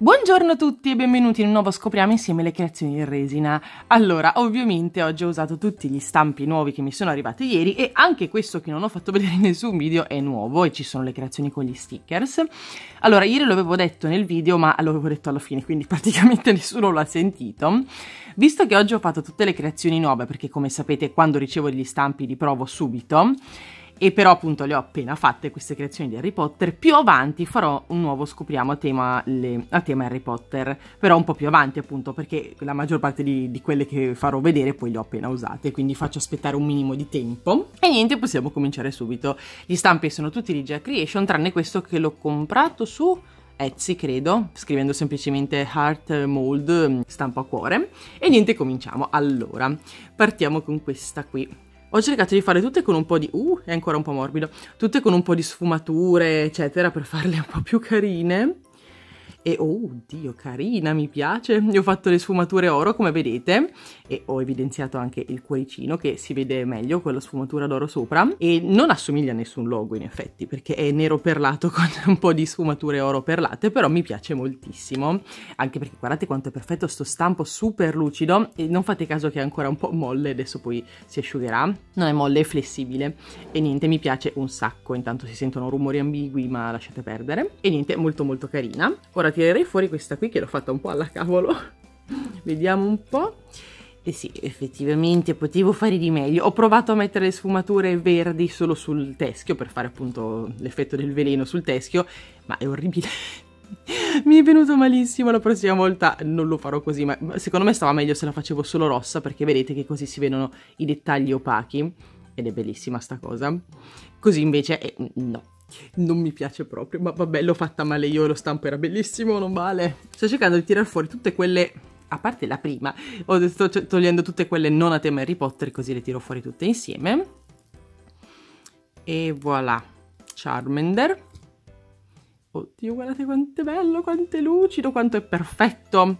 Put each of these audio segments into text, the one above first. Buongiorno a tutti e benvenuti in un nuovo Scopriamo insieme le creazioni in resina. Allora, ovviamente oggi ho usato tutti gli stampi nuovi che mi sono arrivati ieri e anche questo che non ho fatto vedere in nessun video è nuovo e ci sono le creazioni con gli stickers. Allora, ieri lo avevo detto nel video ma lo avevo detto alla fine, quindi praticamente nessuno lo ha sentito. Visto che oggi ho fatto tutte le creazioni nuove, perché come sapete quando ricevo degli stampi li provo subito, e però appunto le ho appena fatte queste creazioni di Harry Potter, più avanti farò un nuovo Scopriamo a tema Harry Potter, però un po' più avanti appunto, perché la maggior parte di quelle che farò vedere poi le ho appena usate, quindi faccio aspettare un minimo di tempo. E niente, possiamo cominciare subito. Gli stampi sono tutti di Jack Creation, tranne questo che l'ho comprato su Etsy, credo, scrivendo semplicemente Heart Mold, stampa a cuore. E niente, cominciamo. Allora, partiamo con questa qui. Ho cercato di fare tutte con un po' di... è ancora un po' morbido. Tutte con un po' di sfumature, eccetera, per farle un po' più carine. E, oddio, carina, mi piace. Io ho fatto le sfumature oro, come vedete. E ho evidenziato anche il cuoricino, che si vede meglio con la sfumatura d'oro sopra. E non assomiglia a nessun logo, in effetti, perché è nero perlato con un po' di sfumature oro perlate. Però mi piace moltissimo. Anche perché guardate quanto è perfetto sto stampo, super lucido. E non fate caso che è ancora un po' molle, adesso poi si asciugherà. Non è molle, è flessibile. E niente, mi piace un sacco. Intanto si sentono rumori ambigui, ma lasciate perdere. E niente, molto molto carina. Ora tirerei fuori questa qui che l'ho fatta un po' alla cavolo. Vediamo un po'. E sì, effettivamente potevo fare di meglio. Ho provato a mettere le sfumature verdi solo sul teschio per fare appunto l'effetto del veleno sul teschio, ma è orribile. Mi è venuto malissimo. La prossima volta non lo farò così, ma secondo me stava meglio se la facevo solo rossa, perché vedete che così si vedono i dettagli opachi ed è bellissima sta cosa. Così invece no. Non mi piace proprio, ma vabbè, l'ho fatta male io, lo stampo era bellissimo, non vale. Sto cercando di tirar fuori tutte quelle, a parte la prima, sto togliendo tutte quelle non a tema Harry Potter, così le tiro fuori tutte insieme. E voilà, Charmander. Oddio, guardate quanto è bello, quanto è lucido, quanto è perfetto.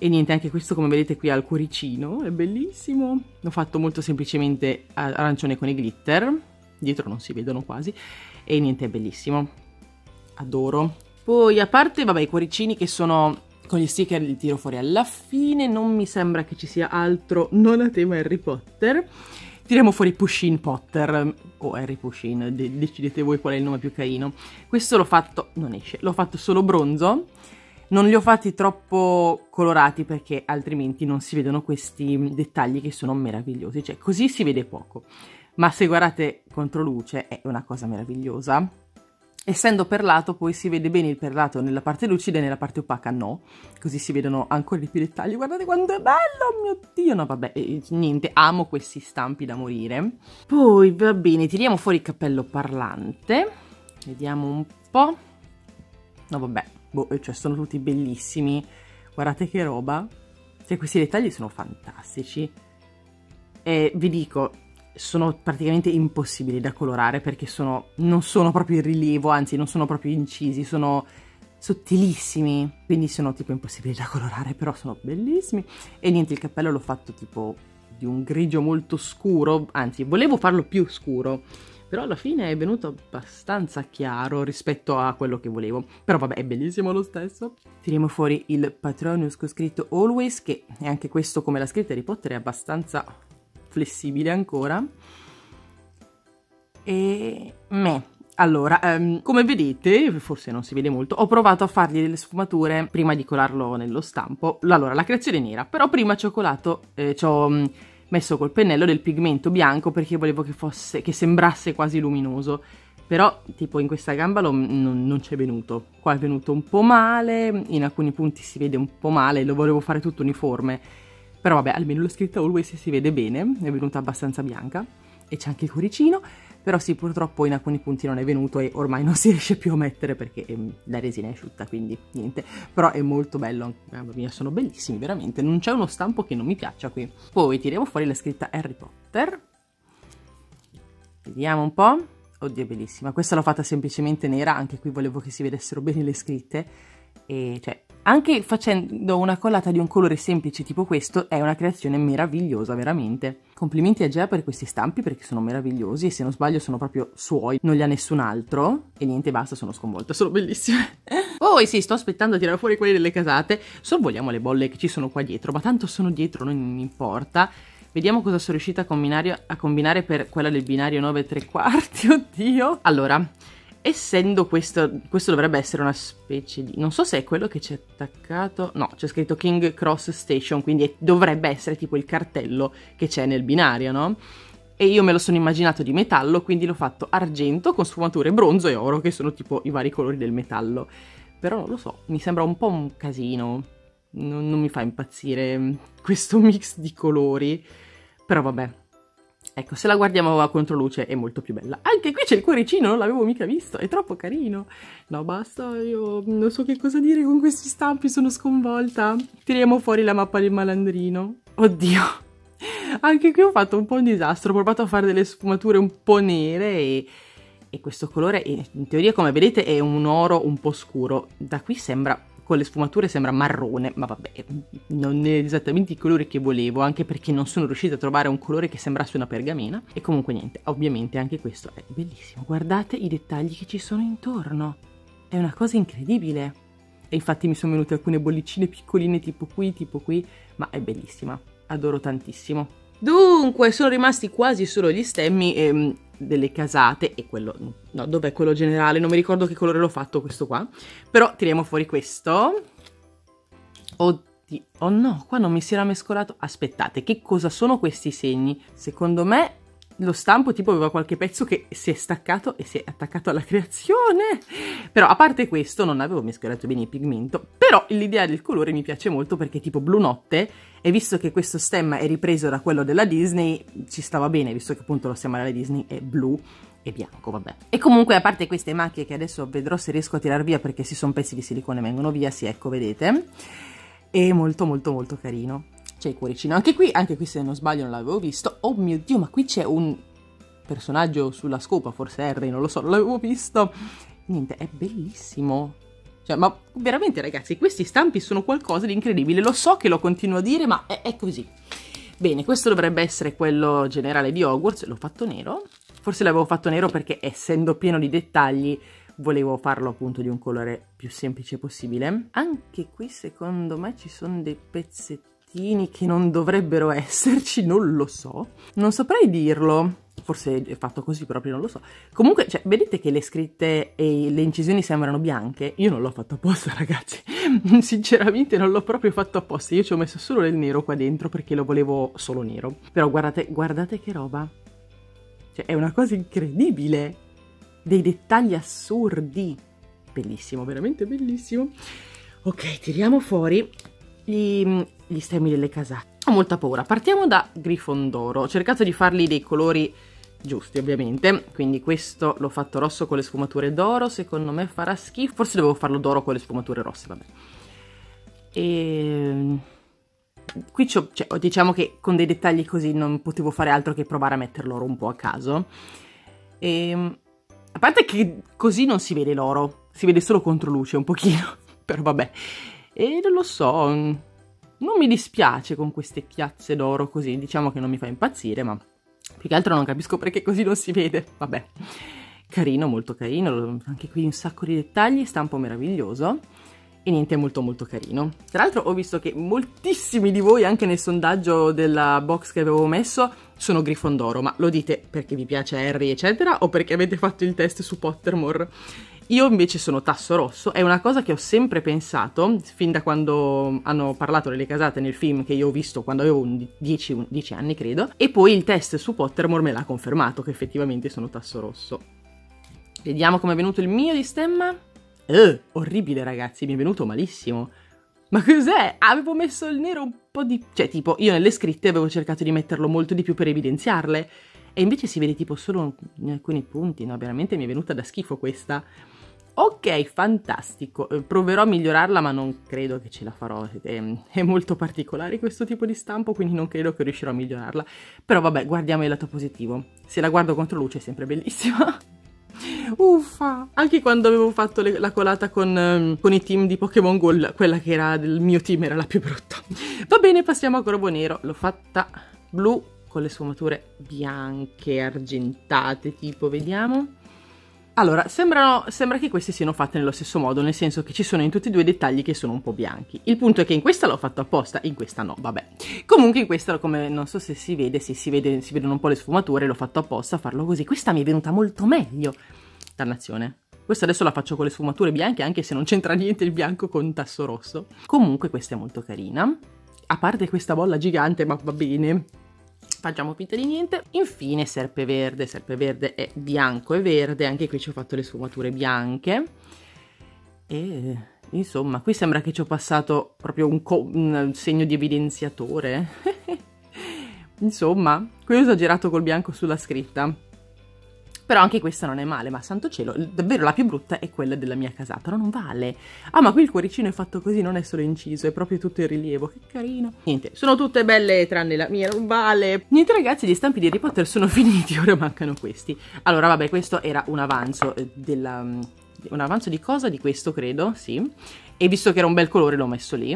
E niente, anche questo come vedete qui ha il cuoricino, è bellissimo. L'ho fatto molto semplicemente arancione con i glitter. Dietro non si vedono quasi. E niente, è bellissimo. Adoro. Poi a parte, vabbè, i cuoricini che sono con gli sticker li tiro fuori alla fine. Non mi sembra che ci sia altro non a tema Harry Potter. Tiriamo fuori Pusheen Potter. O Harry Pusheen, decidete voi qual è il nome più carino. Questo l'ho fatto, non esce, l'ho fatto solo bronzo. Non li ho fatti troppo colorati perché altrimenti non si vedono questi dettagli che sono meravigliosi. Cioè, così si vede poco. Ma se guardate contro luce è una cosa meravigliosa. Essendo perlato poi si vede bene il perlato nella parte lucida e nella parte opaca no. Così si vedono ancora di più dettagli. Guardate quanto è bello, mio Dio. No vabbè, niente, amo questi stampi da morire. Poi va bene, tiriamo fuori il cappello parlante. Vediamo un po'. No vabbè, boh, cioè sono tutti bellissimi. Guardate che roba. Cioè questi dettagli sono fantastici. E vi dico... sono praticamente impossibili da colorare perché non sono proprio in rilievo, anzi non sono proprio incisi, sono sottilissimi, quindi sono tipo impossibili da colorare, però sono bellissimi. E niente, il cappello l'ho fatto tipo di un grigio molto scuro, anzi volevo farlo più scuro, però alla fine è venuto abbastanza chiaro rispetto a quello che volevo, però vabbè, è bellissimo lo stesso. Tiriamo fuori il Patronus con scritto Always, che è anche questo, come la scritta di Harry Potter, è abbastanza flessibile ancora. E allora, come vedete, forse non si vede molto, ho provato a fargli delle sfumature prima di colarlo nello stampo. Allora, la creazione è nera, però prima ci ho colato, ci ho messo col pennello del pigmento bianco perché volevo che sembrasse quasi luminoso. Però tipo in questa gamba non c'è venuto. Qua è venuto un po' male, in alcuni punti si vede un po' male, lo volevo fare tutto uniforme. Però vabbè, almeno la scritta Always si vede bene, è venuta abbastanza bianca e c'è anche il cuoricino, però sì, purtroppo in alcuni punti non è venuto e ormai non si riesce più a mettere perché la resina è asciutta, quindi niente. Però è molto bello, mamma mia, sono bellissimi veramente, non c'è uno stampo che non mi piaccia qui. Poi tiriamo fuori la scritta Harry Potter, vediamo un po'. Oddio, è bellissima, questa l'ho fatta semplicemente nera, anche qui volevo che si vedessero bene le scritte e cioè... Anche facendo una collata di un colore semplice tipo questo è una creazione meravigliosa, veramente. Complimenti a Gea per questi stampi perché sono meravigliosi e se non sbaglio sono proprio suoi, non li ha nessun altro. E niente, basta, sono sconvolta, sono bellissime. Poi sì, sto aspettando a tirare fuori quelli delle casate. Sorvoliamo le bolle che ci sono qua dietro, ma tanto sono dietro, non importa. Vediamo cosa sono riuscita a combinare per quella del binario 9 3/4, oddio. Allora, essendo questo dovrebbe essere una specie di... non so se è quello che c'è attaccato... no, c'è scritto King Cross Station, quindi dovrebbe essere tipo il cartello che c'è nel binario, no? E io me lo sono immaginato di metallo, quindi l'ho fatto argento con sfumature bronzo e oro, che sono tipo i vari colori del metallo. Però non lo so, mi sembra un po' un casino. Non mi fa impazzire questo mix di colori. Però vabbè. Ecco, se la guardiamo a controluce è molto più bella. Anche qui c'è il cuoricino, non l'avevo mica visto, è troppo carino. No, basta, io non so che cosa dire con questi stampi, sono sconvolta. Tiriamo fuori la mappa del malandrino. Oddio. Anche qui ho fatto un po' un disastro, ho provato a fare delle sfumature un po' nere e questo colore in teoria, come vedete, è un oro un po' scuro. Da qui sembra... con le sfumature sembra marrone, ma vabbè, non è esattamente il colore che volevo, anche perché non sono riuscita a trovare un colore che sembrasse una pergamena. E comunque niente, ovviamente anche questo è bellissimo. Guardate i dettagli che ci sono intorno, è una cosa incredibile. E infatti mi sono venute alcune bollicine piccoline tipo qui, ma è bellissima, adoro tantissimo. Dunque, sono rimasti quasi solo gli stemmi delle casate e quello, no, dov'è quello generale? Non mi ricordo che colore l'ho fatto questo qua, però tiriamo fuori questo. Oddio, oh no, qua non mi si era mescolato. Aspettate, che cosa sono questi segni? Secondo me lo stampo tipo aveva qualche pezzo che si è staccato e si è attaccato alla creazione, però a parte questo non avevo mescolato bene il pigmento, però l'idea del colore mi piace molto perché è tipo blu notte e visto che questo stemma è ripreso da quello della Disney ci stava bene, visto che appunto lo stemma della Disney è blu e bianco, vabbè. E comunque a parte queste macchie che adesso vedrò se riesco a tirar via perché si sono pezzi di silicone vengono via, sì, ecco, vedete, è molto molto molto carino. C'è il cuoricino, anche qui se non sbaglio non l'avevo visto. Oh mio Dio, ma qui c'è un personaggio sulla scopa, forse Harry, non lo so, non l'avevo visto. Niente, è bellissimo. Cioè, ma veramente ragazzi, questi stampi sono qualcosa di incredibile, lo so che lo continuo a dire, ma è così. Bene, questo dovrebbe essere quello generale di Hogwarts, l'ho fatto nero. Forse l'avevo fatto nero perché essendo pieno di dettagli volevo farlo appunto di un colore più semplice possibile. Anche qui secondo me ci sono dei pezzettini che non dovrebbero esserci, non lo so, non saprei dirlo, forse è fatto così proprio, non lo so. Comunque, cioè, vedete che le scritte e le incisioni sembrano bianche? Io non l'ho fatto apposta, ragazzi, sinceramente non l'ho proprio fatto apposta, io ci ho messo solo del nero qua dentro perché lo volevo solo nero, però guardate, guardate che roba, cioè è una cosa incredibile, dei dettagli assurdi, bellissimo, veramente bellissimo. Ok, tiriamo fuori gli stemmi delle casate. Ho molta paura. Partiamo da Grifondoro. Ho cercato di farli dei colori giusti, ovviamente. Quindi questo l'ho fatto rosso con le sfumature d'oro. Secondo me farà schifo. Forse dovevo farlo d'oro con le sfumature rosse, vabbè. E... qui c'ho, cioè, diciamo che con dei dettagli così non potevo fare altro che provare a metterlo un po' a caso. E... a parte che così non si vede l'oro. Si vede solo controluce un pochino. Però vabbè. E non lo so, non mi dispiace con queste chiazze d'oro così, diciamo che non mi fa impazzire, ma più che altro non capisco perché così non si vede, vabbè. Carino, molto carino, anche qui un sacco di dettagli, stampo meraviglioso e niente, molto molto carino. Tra l'altro ho visto che moltissimi di voi, anche nel sondaggio della box che avevo messo, sono Grifondoro, ma lo dite perché vi piace Harry eccetera o perché avete fatto il test su Pottermore? Io invece sono tasso rosso, è una cosa che ho sempre pensato, fin da quando hanno parlato delle casate nel film che io ho visto quando avevo 10 anni credo, e poi il test su Pottermore me l'ha confermato che effettivamente sono tasso rosso. Vediamo com'è venuto il mio di stemma. Orribile ragazzi, mi è venuto malissimo. Ma cos'è? Avevo messo il nero un po' di... cioè tipo io nelle scritte avevo cercato di metterlo molto di più per evidenziarle e invece si vede tipo solo in alcuni punti, no veramente mi è venuta da schifo questa. Ok, fantastico, proverò a migliorarla ma non credo che ce la farò, è molto particolare questo tipo di stampo quindi non credo che riuscirò a migliorarla, però vabbè guardiamo il lato positivo, se la guardo contro luce è sempre bellissima. Uffa. Anche quando avevo fatto la colata con i team di Pokémon Go, quella che era del mio team era la più brutta. Va bene, passiamo a Corvo Nero. L'ho fatta blu con le sfumature bianche, argentate, tipo, vediamo. Allora, sembra che queste siano fatte nello stesso modo, nel senso che ci sono in tutti e due i dettagli che sono un po' bianchi. Il punto è che in questa l'ho fatto apposta, in questa no, vabbè. Comunque in questa, come non so se si vede, si vedono un po' le sfumature, l'ho fatto apposta a farlo così. Questa mi è venuta molto meglio. Dannazione. Questa adesso la faccio con le sfumature bianche, anche se non c'entra niente il bianco con tasso rosso. Comunque questa è molto carina. A parte questa bolla gigante, ma va bene. Facciamo finta di niente. Infine Serpe Verde. Serpe Verde è bianco e verde, anche qui ci ho fatto le sfumature bianche e insomma qui sembra che ci ho passato proprio un segno di evidenziatore. Insomma, qui ho esagerato col bianco sulla scritta, però anche questa non è male, ma santo cielo, davvero la più brutta è quella della mia casata, no, non vale. Ah, ma qui il cuoricino è fatto così, non è solo inciso, è proprio tutto in rilievo, che carino. Niente, sono tutte belle tranne la mia, non vale. Niente ragazzi, gli stampi di Harry Potter sono finiti, ora mancano questi. Allora vabbè, questo era un avanzo della... un avanzo di cosa? Di questo credo, sì. E visto che era un bel colore l'ho messo lì.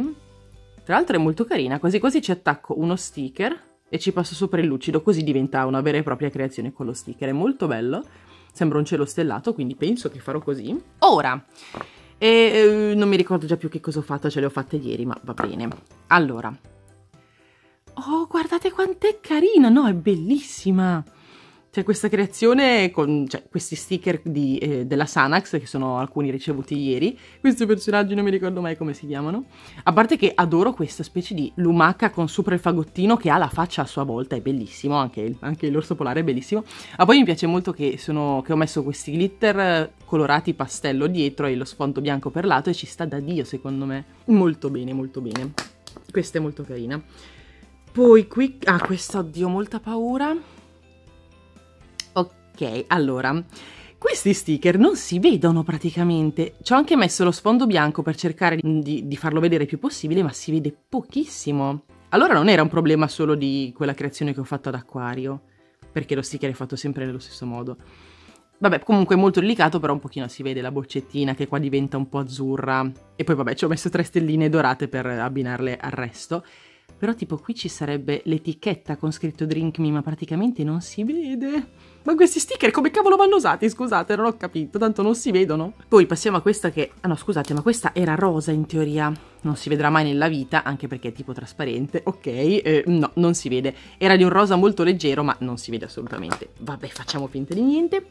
Tra l'altro è molto carina, quasi quasi ci attacco uno sticker e ci passo sopra il lucido, così diventa una vera e propria creazione con lo sticker. È molto bello, sembra un cielo stellato, quindi penso che farò così. Ora, non mi ricordo già più che cosa ho fatto, ce le ho fatte ieri, ma va bene. Allora, oh, guardate quant'è carina, no, è bellissima. C'è questa creazione con questi sticker della Sanax, che sono alcuni ricevuti ieri. Questi personaggi non mi ricordo mai come si chiamano. A parte che adoro questa specie di lumaca con sopra il fagottino che ha la faccia a sua volta, è bellissimo, anche l'orso polare è bellissimo. Ma poi mi piace molto che ho messo questi glitter colorati pastello dietro e lo sfondo bianco per lato, e ci sta da Dio secondo me. Molto bene, molto bene. Questa è molto carina. Poi qui... ah, questa, oddio, molta paura. Ok, allora, questi sticker non si vedono praticamente, ci ho anche messo lo sfondo bianco per cercare di farlo vedere il più possibile, ma si vede pochissimo. Allora non era un problema solo di quella creazione che ho fatto ad acquario, perché lo sticker è fatto sempre nello stesso modo. Vabbè, comunque molto delicato, però un pochino si vede la boccettina che qua diventa un po' azzurra, e poi vabbè ci ho messo 3 stelline dorate per abbinarle al resto. Però tipo qui ci sarebbe l'etichetta con scritto Drink Me, ma praticamente non si vede. Ma questi sticker come cavolo vanno usati? Scusate, non ho capito, tanto non si vedono. Poi passiamo a questa che... ah no, scusate, ma questa era rosa in teoria. Non si vedrà mai nella vita, anche perché è tipo trasparente. Ok, no, non si vede. Era di un rosa molto leggero, ma non si vede assolutamente. Vabbè, facciamo finta di niente.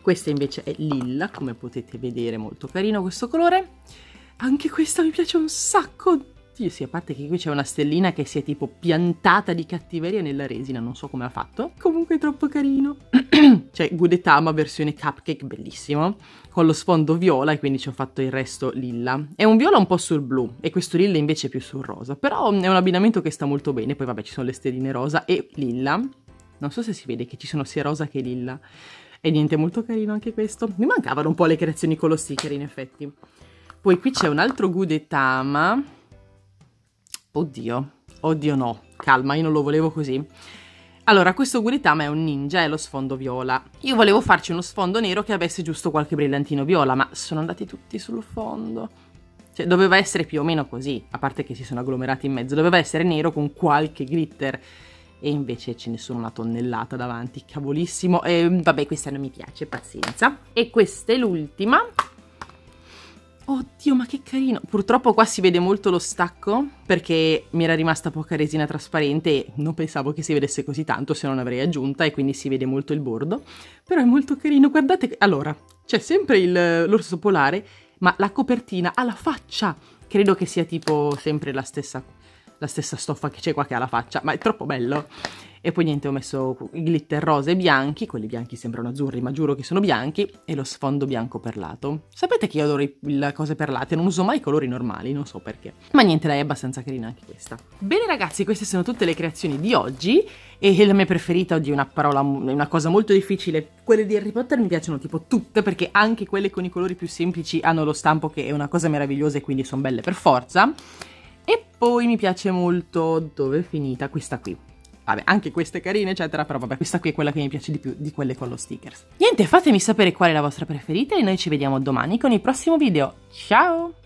Questa invece è lilla, come potete vedere, molto carino questo colore. Anche questa mi piace un sacco. Sì, a parte che qui c'è una stellina che si è tipo piantata di cattiveria nella resina, non so come ha fatto. Comunque è troppo carino. C'è Gudetama versione cupcake, bellissimo, con lo sfondo viola e quindi ci ho fatto il resto lilla. È un viola un po' sul blu e questo lilla invece è più sul rosa, però è un abbinamento che sta molto bene. Poi vabbè ci sono le stelline rosa e lilla, non so se si vede che ci sono sia rosa che lilla. E niente, molto carino anche questo. Mi mancavano un po' le creazioni con lo sticker in effetti. Poi qui c'è un altro Gudetama. Oddio, oddio no, calma, io non lo volevo così. Allora, questo Gudetama è un ninja, è lo sfondo viola. Io volevo farci uno sfondo nero che avesse giusto qualche brillantino viola, ma sono andati tutti sul fondo. Cioè, doveva essere più o meno così, a parte che si sono agglomerati in mezzo. Doveva essere nero con qualche glitter, e invece ce ne sono una tonnellata davanti, cavolissimo. E vabbè, questa non mi piace, pazienza. E questa è l'ultima. Oddio, ma che carino. Purtroppo qua si vede molto lo stacco, perché mi era rimasta poca resina trasparente e non pensavo che si vedesse così tanto, se non l'avrei aggiunta, e quindi si vede molto il bordo. Però è molto carino, guardate. Allora, c'è sempre l'orso polare, ma la copertina ha la faccia. Credo che sia tipo sempre la stessa stoffa che c'è qua che ha la faccia, ma è troppo bello. E poi niente, ho messo glitter rosa e bianchi, quelli bianchi sembrano azzurri ma giuro che sono bianchi, e lo sfondo bianco perlato. Sapete che io adoro le cose perlate, non uso mai i colori normali, non so perché. Ma niente, dai, è abbastanza carina anche questa. Bene ragazzi, queste sono tutte le creazioni di oggi, e la mia preferita, oddio, una cosa molto difficile. Quelle di Harry Potter mi piacciono tipo tutte, perché anche quelle con i colori più semplici hanno lo stampo che è una cosa meravigliosa e quindi sono belle per forza. E poi mi piace molto, dove è finita? Questa qui. Vabbè, anche queste carine, eccetera, però vabbè, questa qui è quella che mi piace di più di quelle con lo stickers. Niente, fatemi sapere qual è la vostra preferita e noi ci vediamo domani con il prossimo video. Ciao!